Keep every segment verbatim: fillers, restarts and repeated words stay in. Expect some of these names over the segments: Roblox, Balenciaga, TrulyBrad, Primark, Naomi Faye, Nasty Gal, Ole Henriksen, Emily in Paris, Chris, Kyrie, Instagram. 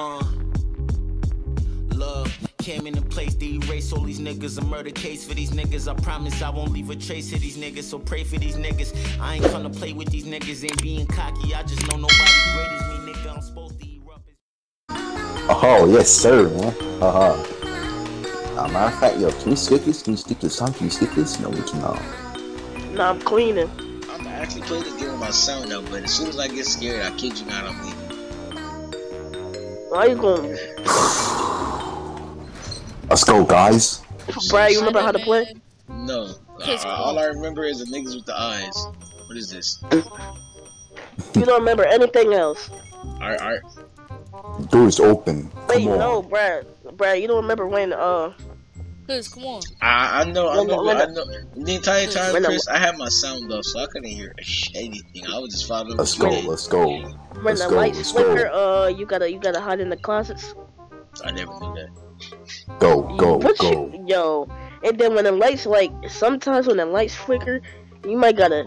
Uh, love came in the place to erase all these niggas. A murder case for these niggas. I promise I won't leave a trace of these niggas. So pray for these niggas. I ain't gonna play with these niggas. Ain't being cocky. I just know nobody great as me, nigga. I'm supposed to erupt. Oh yes, sir, man. Haha. Uh -huh. uh, matter of fact, yo, can you stick this? Can you stick this? Huh? Can you stick this? No, we cannot. No, I'm cleaning. I'm actually playing this game with my sound though, but as soon as I get scared, I kid you not, I'm leaving. Why you going? Let's go, guys. Brad, you remember how to play? No. Uh, all I remember is the niggas with the eyes. What is this? You don't remember anything else. Alright, alright. Door's open. Wait, come on. No, Brad. Brad, you don't remember when, uh... Chris, come on. I, I know, I know, I know. The entire time, Chris, I had my sound off, so I couldn't hear anything. I was just following. Let's go, let's go. When the lights flicker, uh, you gotta, you gotta hide in the closets. I never knew that. Go, go, go. You, yo, and then when the lights, like, sometimes when the lights flicker, you might gotta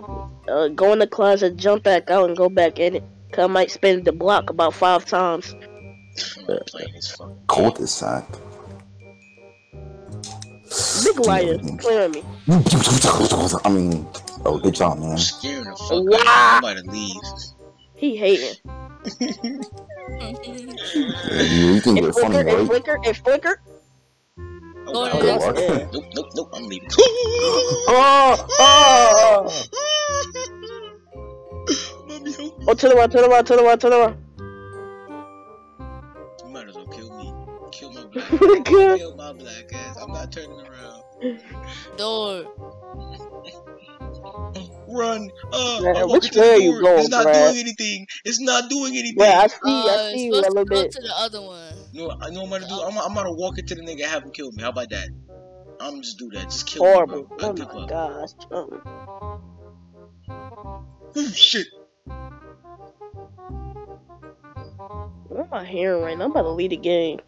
uh, go in the closet, jump back out, and go back in it. Cause I might spin the block about five times. Cold is sad. Big liar, clear me. I mean, oh, good job, man. I'm scared the fuck wow. out. I'm about to leave. He hating. You think you're funny, right? It flicker, it flicker. Oh, no, no, no, no. Nope, nope, nope, I'm leaving. Oh, oh. Mommy, help me. Oh, turn around, turn around, turn around, turn around. You might as well kill me. Kill my black ass. Kill my black ass. I'm not turning around. Door. Run! Uh, man, which way are you going, It's not man. doing anything. It's not doing anything. Yeah, I see. Uh, I see you a little bit. To the other one. No, I know what I'm gonna do. I'm, I'm gonna walk into the nigga, have him kill me. How about that? I'm just do that. Just kill Horrible. me. Horrible. Oh my gosh. Oh shit. What am I hearing right now? I'm about to lead the game.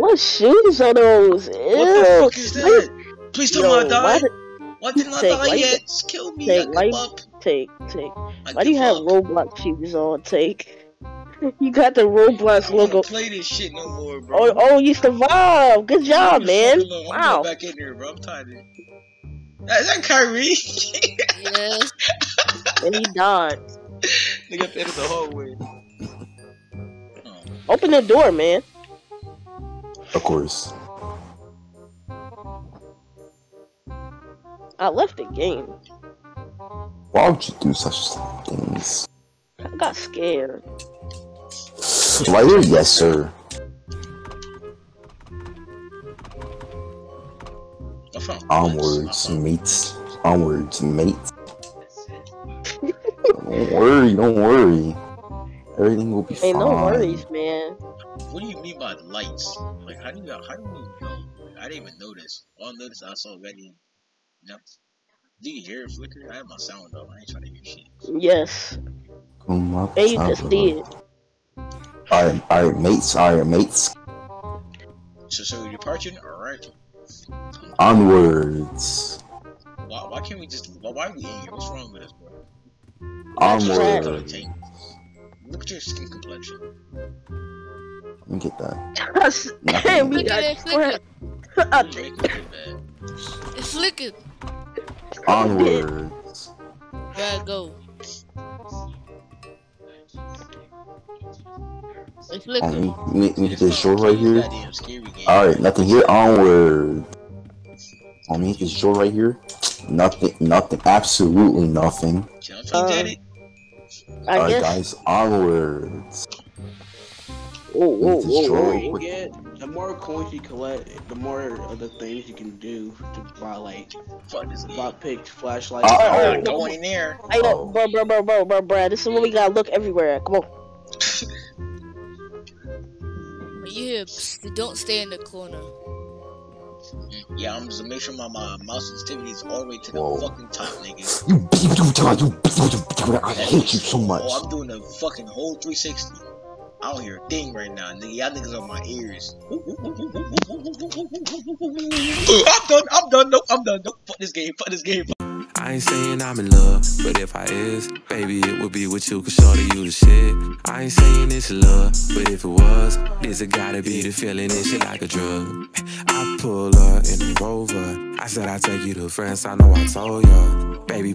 What shoes are those? What Ew. the fuck is that? Please tell me I died. Why didn't I die yet? Just kill me. Take, I give up. Take, take. I why do you have up. Roblox shoes on? Take. You got the Roblox I logo. Don't play this shit no more, bro. Oh, oh you survived. Good job, man. I'm wow. back in here, bro. I'm tired of it. Is that Kyrie? Yes. And he died. Nigga, at the end of the hallway. Oh. Open the door, man. Of course. I left the game. Why would you do such things? I got scared. Lighter? Yes, sir. Onwards, mates. Onwards, mates. Don't worry, don't worry. Everything will be fine. Ain't no worries, man. What do you mean by the lights? Like, how do you, how do you know? Like, I didn't even notice. All I noticed, I saw Reddy. No. Do you hear it flicker? I have my sound up. I ain't trying to hear shit. Yes. Come up. And you just did. Alright, alright, mates. Alright, mates. So, so you're departing? Alright. Onwards. Why, why can't we just. Why, why are we in here? What's wrong with us, bro? Onwards. Look at your skin complexion. Let me get that. Hey, we got it. Flickered. It flickered. Onwards. Gotta go. It flickered. Oh, let me, let me get this short right here. Alright, nothing here. Onward. Let me get this short right here. Nothing, nothing, absolutely nothing. Um, I Alright guess... guys, onwards. Oh, whoa, whoa, whoa. You get, the more coins you collect, the more other things you can do to buy, like, spot picks, flashlights. Uh, oh, oh, no one in there. I know, bro, bro, bro, bro, bro, bro. This is when we gotta look everywhere at. Come on. Yeah, don't stay in the corner. Yeah, I'm just gonna make sure my, my mouse sensitivity is all the way to the Whoa. fucking top, nigga. You beep do God, you beep I hate you so much. Oh, I'm doing a fucking whole three sixty. I don't hear a thing right now, nigga. Y'all niggas on my ears. I'm done, I'm done, nope, I'm done, nope. Fuck this game, fuck this game. I ain't saying I'm in love, but if I is, baby, it would be with you, cause shorty, you the shit. I ain't saying it's love, but if it was, this it gotta be the feeling, this shit like a drug. I pull her in the Rover, I said I take you to France, I know I told ya, baby.